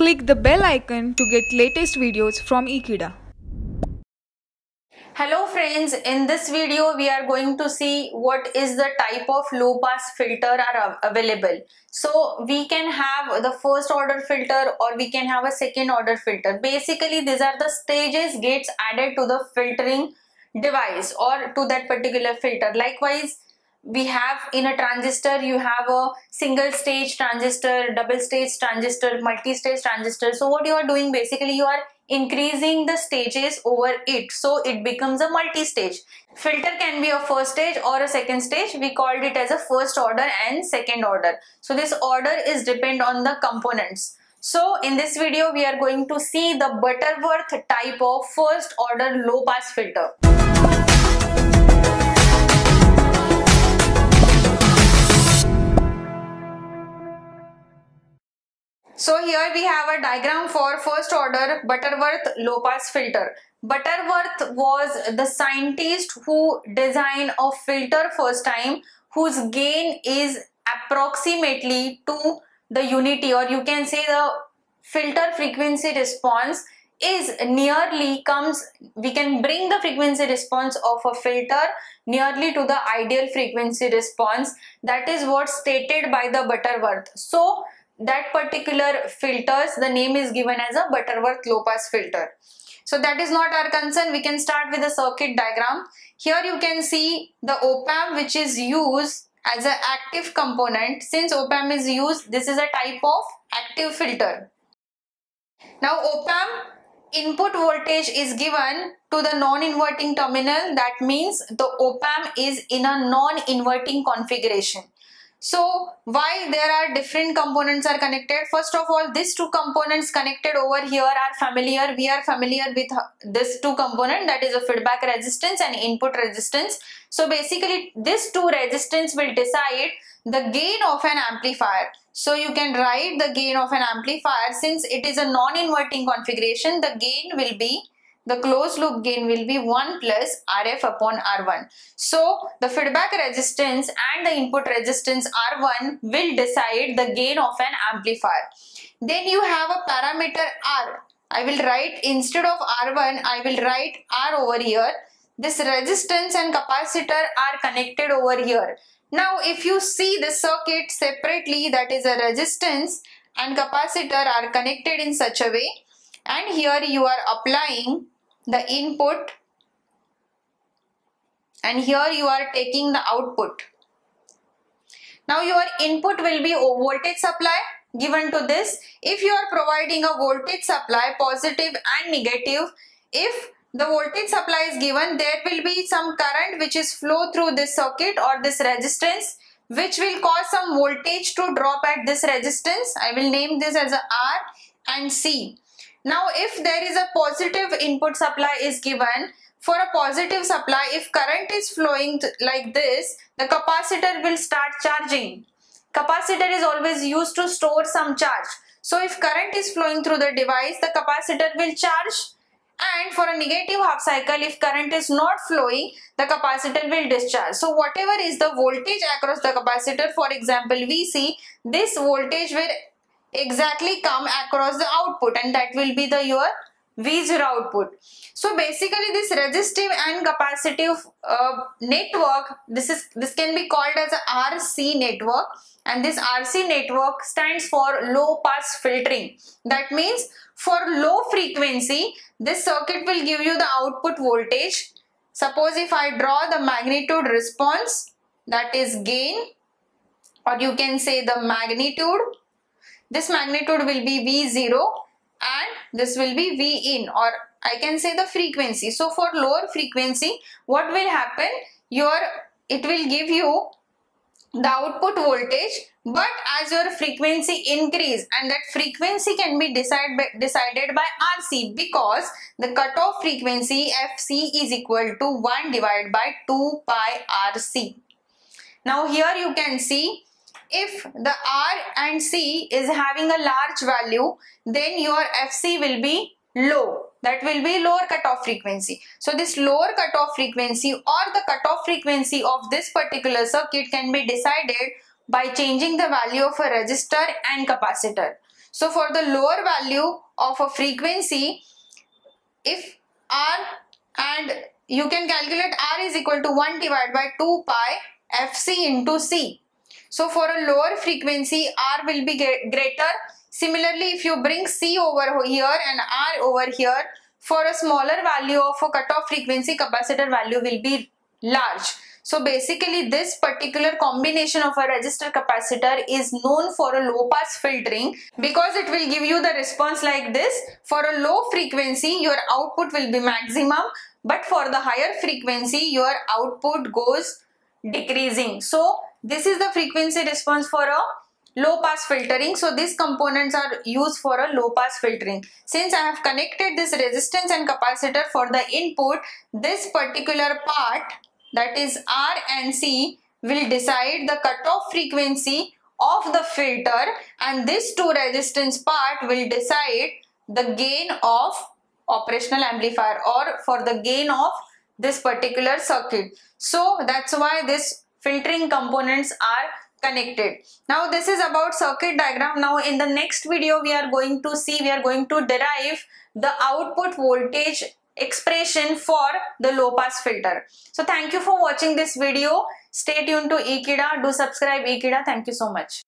Click the bell icon to get latest videos from Ekeeda. Hello friends, in this video we are going to see what is the type of low pass filter are available. So we can have the first order filter or we can have a second order filter. Basically these are the stages gets added to the filtering device or to that particular filter. Likewise, we have in a transistor you have a single stage transistor, double stage transistor, multi-stage transistor. So what you are doing basically, you are increasing the stages over it, so it becomes a multi-stage filter. Can be a first stage or a second stage. We called it as a first order and second order. So this order is depend on the components. So in this video we are going to see the Butterworth type of first order low pass filter. So here we have a diagram for first order Butterworth low pass filter. Butterworth was the scientist who designed a filter first time whose gain is approximately to the unity, or you can say the filter frequency response is nearly comes, we can bring the frequency response of a filter nearly to the ideal frequency response. That is what stated by the Butterworth. So that particular filters, the name is given as a Butterworth low pass filter. So that is not our concern. We can start with the circuit diagram. Here you can see the op-amp which is used as an active component. Since op-amp is used, this is a type of active filter. Now op-amp input voltage is given to the non-inverting terminal. That means the op-amp is in a non-inverting configuration. So why there are different components are connected? First of all, these two components connected over here are familiar. We are familiar with this two component, that is a feedback resistance and input resistance. So basically this two resistance will decide the gain of an amplifier. So you can write the gain of an amplifier. Since it is a non-inverting configuration, the gain will be, the closed loop gain will be 1 plus RF upon R1. So the feedback resistance and the input resistance R1 will decide the gain of an amplifier. Then you have a parameter R. I will write, instead of R1, I will write R over here. This resistance and capacitor are connected over here. Now if you see the circuit separately, that is a resistance and capacitor are connected in such a way, and here you are applying the input and here you are taking the output. Now your input will be a voltage supply given to this. If you are providing a voltage supply, positive and negative, if the voltage supply is given, there will be some current which is flow through this circuit or this resistance, which will cause some voltage to drop at this resistance. I will name this as a R and C. Now if there is a positive input supply is given, for a positive supply, if current is flowing like this, the capacitor will start charging. Capacitor is always used to store some charge. So if current is flowing through the device, the capacitor will charge. And for a negative half cycle, if current is not flowing, the capacitor will discharge. So whatever is the voltage across the capacitor, for example Vc, this voltage will exactly come across the output, and that will be the your V0 output. So basically this resistive and capacitive network, this can be called as a RC network, and this RC network stands for low pass filtering. That means for low frequency this circuit will give you the output voltage. Suppose if I draw the magnitude response, that is gain, or you can say the magnitude. This magnitude will be V0 and this will be Vin, or I can say the frequency. So for lower frequency, what will happen? It will give you the output voltage, but as your frequency increase, and that frequency can be decided by RC, because the cutoff frequency Fc is equal to 1 divided by 2 pi RC. Now here you can see, if the R and C is having a large value, then your Fc will be low. That will be lower cutoff frequency. So this lower cutoff frequency or the cutoff frequency of this particular circuit can be decided by changing the value of a resistor and capacitor. So for the lower value of a frequency, if R, and you can calculate R is equal to 1 divided by 2 pi Fc into C. So for a lower frequency, R will be greater. Similarly, if you bring C over here and R over here, for a smaller value of a cutoff frequency, capacitor value will be large. So basically, this particular combination of a resistor capacitor is known for a low pass filtering, because it will give you the response like this. For a low frequency, your output will be maximum, but for the higher frequency, your output goes decreasing. So this is the frequency response for a low pass filtering. So these components are used for a low pass filtering. Since I have connected this resistance and capacitor for the input, this particular part, that is R and C, will decide the cutoff frequency of the filter, and this two resistance part will decide the gain of operational amplifier, or for the gain of this particular circuit. So that's why this filtering components are connected. Now this is about circuit diagram. Now in the next video we are going to derive the output voltage expression for the low pass filter. So thank you for watching this video. Stay tuned to Ekeeda. Do subscribe Ekeeda. Thank you so much.